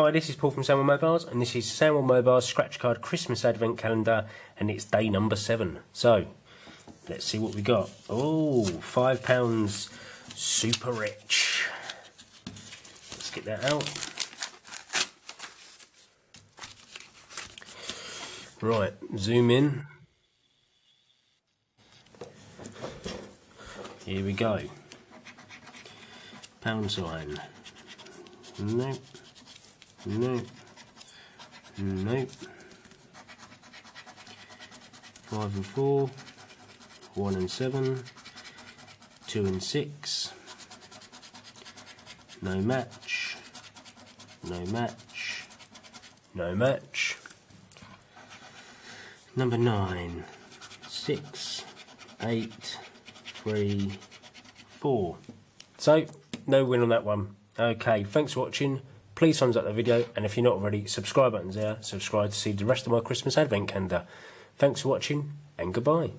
Hi, this is Paul from Sandwell Mobiles, and this is Sandwell Mobiles Scratch Card Christmas Advent Calendar, and it's day number 7. So, let's see what we got. Oh, £5 super rich. Let's get that out. Right, zoom in. Here we go. Pound sign. Nope. Nope. Nope. 5 and 4. 1 and 7. 2 and 6. No match. No match. No match. Number 9. 6, 8, 3, 4. So, no win on that one. Okay, thanks for watching. Please thumbs up the video, and if you're not already, subscribe button's there. Subscribe to see the rest of my Christmas Advent calendar. Thanks for watching, and goodbye.